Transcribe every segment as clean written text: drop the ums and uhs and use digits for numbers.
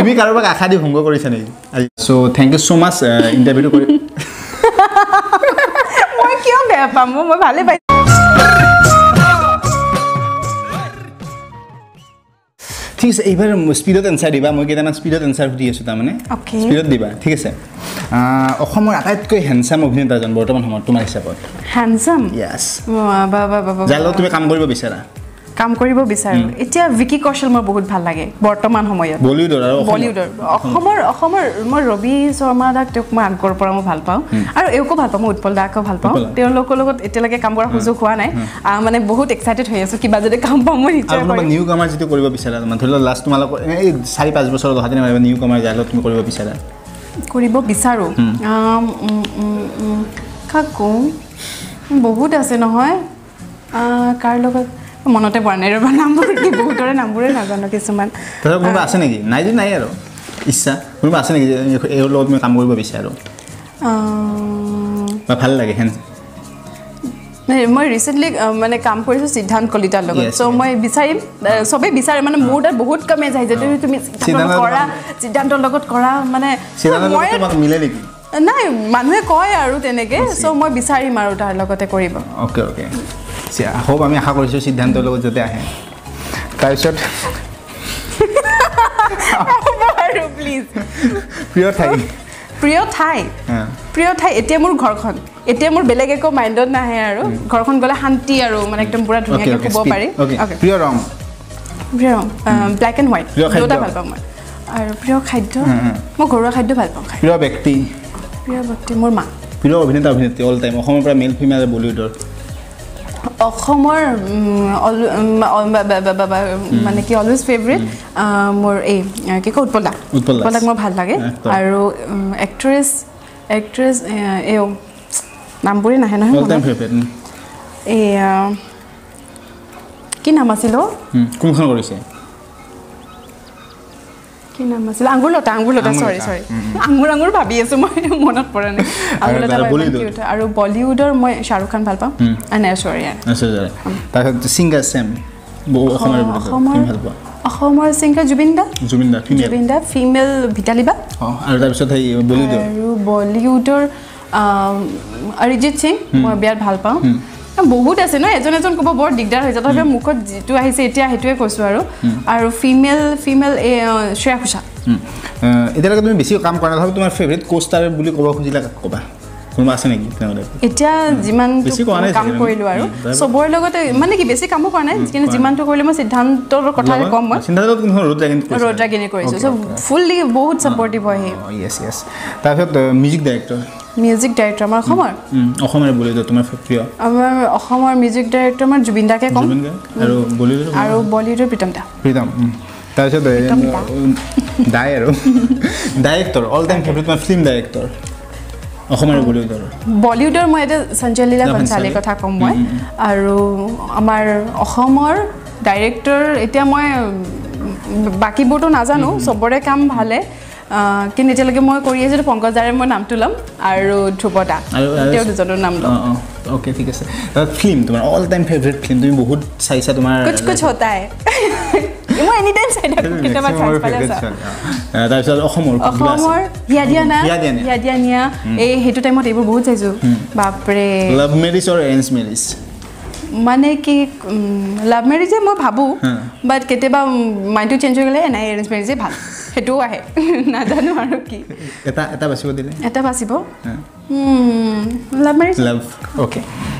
তুমি কাৰোবাক আশা দি ভঙ্গ কৰিছা নেকি so thank you so much interview কৰি মই কিয় বেয়া পাম মই ভালে পাই ঠিক আছে এইবাৰ স্পিডত আনসাৰ দিবা মই কেটানা স্পিডত আনসাৰ দি আছো তাৰ মানে স্পিডত দিবা ঠিক আছে অসমৰ আটাইতকৈ হ্যান্ডসাম অভিনেতাজন বৰ্তমান সময়ত তোমাৰ হিচাপত হ্যান্ডসাম ইয়েস বাবা বাবা জানো তুমি কাম কৰিব বিচাৰা কাম কৰিব বিচাৰো এতিয়া ভিকি কৌশল মোৰ বহুত ভাল লাগে বৰ্তমান সময়ত বলিউডৰ অসমৰ মই ৰবি শৰ্মা দাক তেওঁক মই আগৰ পৰা মই ভাল পাওঁ আৰু এওকো ভাল পাওঁ উৎপল দাকো ভাল পাওঁ তেওঁৰ লোকৰ লগত এতিয়া লাগে কাম কৰা সুযোগ হোৱা নাই মানে বহুত এক্সাইটেড হৈ আছো কিবা যদি কাম পাম মই নিশ্চয় কৰিম নিউ কামাৰ যদি কৰিব বিচাৰা মানে ধৰি লও লাষ্ট তোমালোক এই 4-5 বছৰ ধৰি মানে নিউ কামাৰ জালত তুমি কৰিব বিচাৰা কৰিব বিচাৰো কাকো বহুত আছে নহয় কাৰ লগত মনতে বনাইৰ নামবোৰ কি বহুতৰে নামবোৰে নাজানো কিছুমান তাৰ কোনো আছে নেকি নাই দি নাই আৰু ইচ্ছা কোনো আছে নেকি এই লগত মই কাম কৰিব বিচাৰো ভাল লাগে হেন মই ৰিসেন্টলি মানে কাম কৰিছো সিদ্ধান্ত কলিতাৰ লগত সো মই বিচাৰিম সবে বিচাৰে মানে মোৰ দা বহুত কমে যায় যে তুমি সিদ্ধান্ত লগত কৰা মানে মই তোমাক মিলে নেকি নাই মানুহে কয় আৰু তেনেকে সো মই বিচাৰিম আৰু তাৰ লগতে কৰিব okay okay I hope I'm going to sit down to look at the head. Please. Prior Thai. Prior Thai. Prior Thai, Etemur Gorkon. Etemur Belegeco, my don't know hair. Gorkon Gola Hunty, a room, and I can put a Prior Rom. Black and white. Prior Hydro. Prior Hydro. Mokoro Hydro. Prior Bekti. Prior Bekti Murma. Prior Vinita all time. Home for a male female bulldog. অখমৰ মানে কি always favourite মোৰ এই কি কৌতপলা কৌতপলাক মোৰ ভাল লাগে আৰু এক্ট্ৰেছ এও নামপুৰি নাহে নহয় এই কি নাম আছিল কোনখন কৰিছে কি নাম আছিল আঙ্গুৰলতা সৰি আঙ্গুৰ ভাবি আছে মই মনত পৰে নাই আঙ্গুৰলতা আৰু বলিউডৰ মই শাহৰুখ খান ভাল পাওঁ আৰু ঐশ্বৰ্যা তাৰপিছত সিংগাৰ সেম অসমৰ সিংগাৰ জুবিন দা ফিমেল ভিতালীবা আৰু তাৰপিছত এই বলিউডৰ আৰু বলিউডৰ অৰিজিত সিং মই বিয়াৰ ভাল পাওঁ বহুত আছে ন এজন কব বৰ দিগদাৰ হৈ যাতবে মুখত যেটো আহিছে এতিয়া হেটোৱে কৈছো আৰু আৰু ফিমেল শ্ৰেয়া ঘোষাল এদাৰ তুমি বেছি কাম কৰা নহয় তোমাৰ ফেভাৰিট কোষ্টাৰ বুলি কব খুজিলা কবা কোন আছে নেকি এতিয়া জিমান কাম কৰিলো আৰু সবৰ লগত মানে কি বেছি কামো কৰা নাই কিন্তু জিমানটো কৰিলে মই সিদ্ধান্তৰ কথা কম মই সিদ্ধান্ত কোন ৰোড্ৰাগিনি কৰিছো সো ফুললি বহুত সাপোৰ্টিভ হয় ইয়েস তাৰপিছত মিউজিক ডাইৰেক্টৰ আমাৰ অসমৰ বলিউডৰ তোমাৰ প্ৰিয় আমাৰ অসমৰ মিউজিক ডাইৰেক্টৰ আমাৰ জুবিন দাকে কম আৰু বলিউডৰ প্ৰীতম তাৰ পিছত ডাইৰেক্টৰ অল টাইম ফেভৰিট তোমাৰ ফিল্ম ডাইৰেক্টৰ অসমৰ বলিউডৰ মই এটা সঞ্জয় লীলা কনচালে কথা কম মই আৰু আমাৰ অসমৰ ডাইৰেক্টৰ এতিয়া মই বাকিবোৰটো নাজানো সবৰে কাম ভালে কিনে তেলকে মই কৰি আছে পংকজ দাৰে মই নামটো লম আৰু ধুপদা তেও দুজনৰ নাম লম ওকে ঠিক আছে ফিল্ম তোমাৰ অল টাইম ফেভাৰিট ফিল্ম তুমি বহুত চাইছা তোমাৰ কুছ होता है মই এনি টাইম চাই থাকো কেতিয়াবা চাই পালেছা তাৰপিছত অসমৰ হিয়াদিয়ানিয়া এই হেতু টাইমত এইবোৰ বহুত চাইছো বাপৰে love marriage or arrange marriage মানে কি লাভ মেৰিজ মই ভাবো বাট কেতিয়াবা মাইন্ডটো চেঞ্জ হৈ গলে নাই এৰেঞ্জ মেৰিজে ভাল হেটো আহে না জানো আৰু কি এটা বাসিব দিলে এটা বাসিব লাভ মেৰিজ লাভ ওকে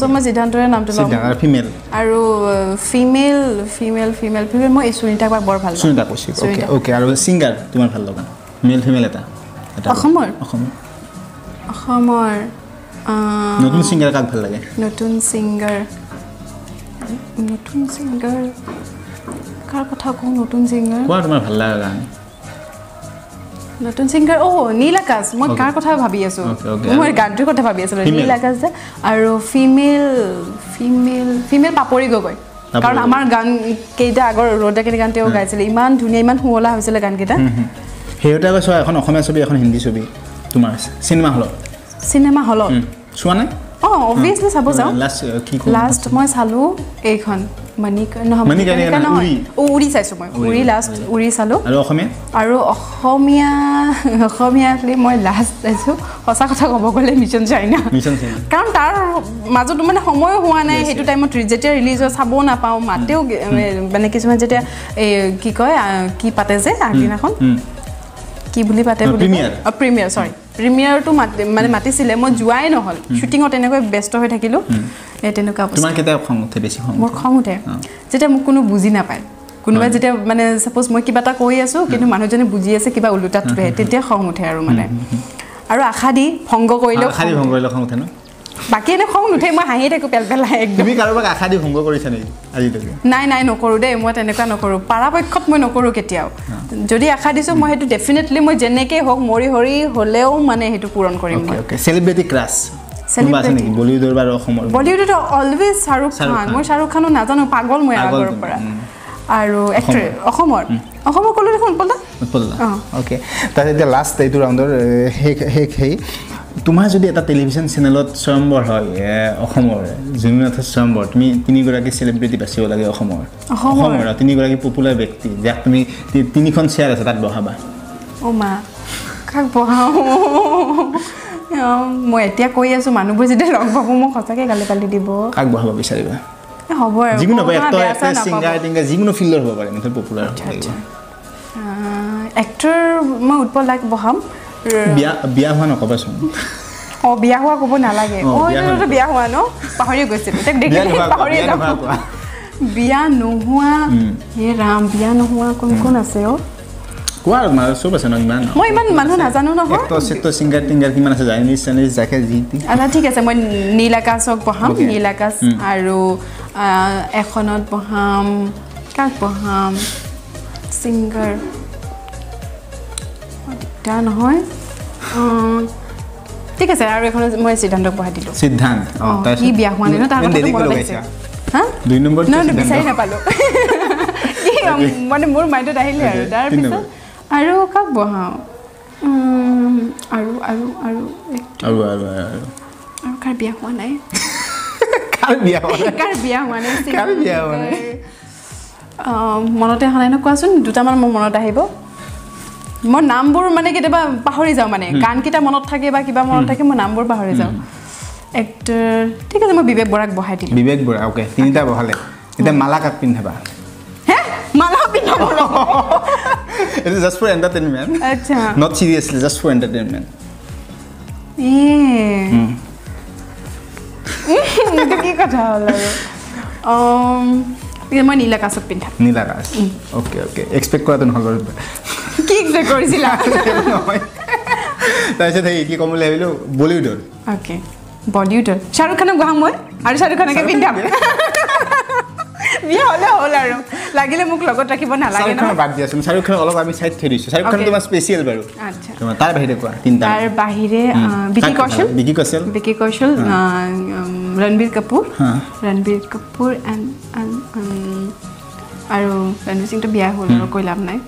সো মই সিদ্ধান্তৰে নামটো লম আৰু ফিমেল মই সুনিতা বৰ বৰ ভাল সুনিতা কৈছি ওকে ওকে আৰু সিঙ্গাৰ তোমাৰ ভাল লগা মেল ফিমেল এটা অসমৰ নতুন সিঙ্গাৰ কাৰ কথা কও নতুন সিঙ্গাৰ কোৱা তোমাৰ ভাল লাগা গান Notun singer, oh, Nilakas. What car could have Habiasu? What country could have Habiasu? Nilakas are female Papori Gogoi. Karan Amar Gan Keda or Roda Kanteo guys, Iman to Neyman who have Silakan Geta. Here, tell us why Honosobi on Hindi should be. Tomorrow's cinema hall. Cinema hall. Swana? Oh, obviously, suppose last month's Halo Akon. Uri says Uri last Uri Salo. Aro Homia Homia, my last Hosaka Mission China. Count our Mazuman Homo, one I hate to time of Trijeta release was Habona Pau Mateo Benekis Majeta Kikoya Kipateze, Akinahon Kibulipate, a premier, sorry. Premiere to Mathemati Silemo, Juan Hall, shooting out anyway best of a kilo. Let in a cup. More commute. Zetamukuno Buzina Pai. Kunvazita man, suppose Mokibata Koyasu, Kinumanujan Buzias Kiba Luta to it, Tete Homuterumane. Ara Hadi, Hongo Koilo, Hadi Hongo Hontano. Bakina Hong to take my Hahita Kupelka. The big Araba Hadi Hongo originally. 9 Okorude, what an Ekanokoro, Parapa Copman Okoroketio. Jodi Akadiso Mohetu definitely Mojeneke, Hog Mori Hori, Holeo, Mane to Puran Korim. Celebrity class. Celebrity. Bollywood always Shahrukh Khan, more Shahrukh Khan, Nazano Pagol, Moyagor. Are actor Homer. Homo Color okay. That is the last day to round her. Hey. তোমার যদি এটা television চ্যানেলত সম্ভব হয় অসমৰ junior সম্ভব তুমি তিনি গৰাকী সেলিব্ৰিটি বাছিও লাগে অসমৰ অসমৰ তিনি গৰাকী পপুলাৰ ব্যক্তি যাক তুমি তিনিখন শেয়াৰ আছে তাত বহাবা ও মা কাক বহাও মই এতিয়া কৈ আছো মানুহবোৰ যেতিয়া লগ পাব মোক কথাকে গালি গালি দিব কাক বহাবা বিচাৰিবা হ'ব যিকোনো এটা সিঙ্গাৰ ডিঙ্গা যিকোনো ফিল্ডৰ হ'ব পাৰে মানে পপুলাৰ এক্টৰ মই উৎপল লাগ বহাম বিয়া হোৱা নকবাচোন অ বিয়া হোৱা কব নালাগে অ এটা বিয়া হোৱা ন পাহৰি গৈছিল এটা দেখি পাহৰি গৈছিল বিয়া নহোৱা হে ৰাম বিয়া নহোৱা কোন আছে অ কোৱা মানে সব আছে নমান মই মান মানুহ নাজানো ন হয় তো সিঙ্গাৰ টিংগাৰ কিমান আছে জানি নিছানে যাকে জিতি আচ্ছা ঠিক আছে মই নীলাকাশক বহাম নীলাকাশ আৰু এখনত বহাম কাক বহাম সিঙ্গাৰ Done, hoy. ठीक है सर आप देखो ना मैं सिद्धांत को पढ़ा दिलो। सिद्धांत। ये बियाहुआने ना तार को तो बोला है। हाँ? दूसरे नंबर तो सिद्धांत। ना बिसाई ना पालो। ये मैंने मोर माइंड डायल लिया है डार बिसा। आरु कब बोहा? आरु। आरु कर बियाहुआना है। कर बियाहुआना। मनोते हालाय ना कुआसन दूसरा मन मनोता है बो। My number money get about Pahoriza money. Can't get a monotake back about monotake my number Pahoriza. Actor, take a movie Borak Bohati. Bibek Borak, okay. Tinta Bohale. The Malaka Pinhaba. Malapinaba. It is just for entertainment. Not seriously, just for entertainment. Yeah. ये मैं नीला कासक पिंटा नीला कास okay okay expect करा तो नहीं होगा कि एक्सपेक्ट करी थी लास्ट तो ऐसे थे कि कॉमन लेवल हो बॉलीवुडर ओके बॉलीवुडर शाहरुख खान को हम हो अरे शाहरुख खान के पिंटा ये होला रो लगे ले मुख लगोटा की बना लगे ना शाहरुख खान बात दिया सुन शाहरुख खान ऑल ऑफ आमी साइड थेरी शाहरुख खान तुम्हारा स्पेशल बारो अच्छा तार बाहर को तीन तार बाहर विकी कौशल रणबीर कपूर and आरो रणबीर सिंह तो बिया होला रो कोई लाभ नहीं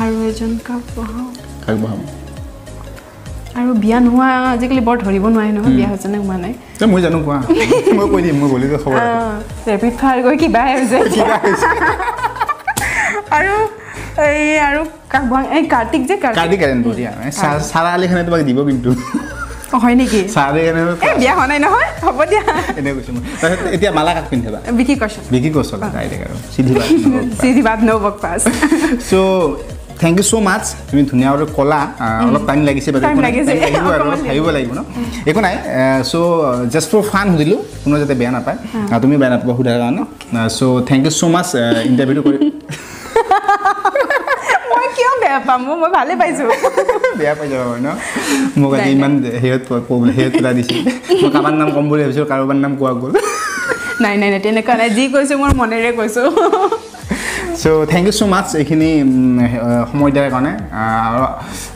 आरो एजन का बहाव आरो बिया नहुआ जेकले बर धरिबो नय न बिया होजने माने त मय जानु कोआ मय कोइ दिम मय बोलि त खबर रेपिड फायर गय किबा होइसे आरो ए आरो काबा ए कार्तिक करेन बुझिया सारा आले खाने तबक दिबो किंतु ओ होय नेकी सारे खाने ए बिया होनाय न होय हबो दिया एने कइसु एतिया माला काक पिनथेबा बिकी कौशल गाय देखारो सीधी बात नो बक पास so Thank you so much. তুমি ধুনিয়া আৰু কলা অলপ টাইম লাগিছে বাজে লাগিব লাগিব ন একো নাই সো জাস্ট ফৰ ফান হদিলো কোনো যেতে বেয়া না পায় তুমি বেয়া না পাবা হুদা কাৰণে so thank you so much interview কৰি মই কিয় বেয়া পাম মই ভালে পাইছো বেয়া পাই যাব ন মোক আজি ইমান হেত প্ৰব্লেম হেত লা দিছি মই কাবাৰ নাম কম বুলি ভাবিছো কাৰোবাৰ নাম কোৱা গল নাই তেনেকৈ নাই যি কৈছো মোৰ মনেৰে কৈছো So thank you so much. Ekhini homoy dera kane.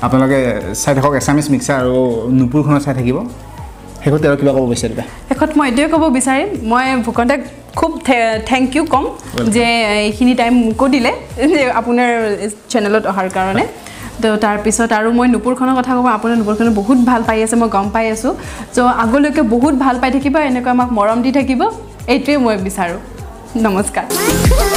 Apnaloge side khok Assamese mixer aro Nupur khono side thakibo. Ekot tera kiba kobo bisari ba. Ekot moi de kobo bisari. Moi bhukondak khub thank you kom je ekhini time ko dile je apunar channelot ohar karone. So, तार पिसो तारु मोय नुपुर खन कथा कबा आपन नुपुर खन बहुत ভাল পাই আছে মই গম পাই আছো তো আগলৈকে বহুত ভাল পাই থাকিবা এনেকৈ আমাক মৰম দি থাকিবা এইটোৱে মই বিচাৰো নমস্কাৰ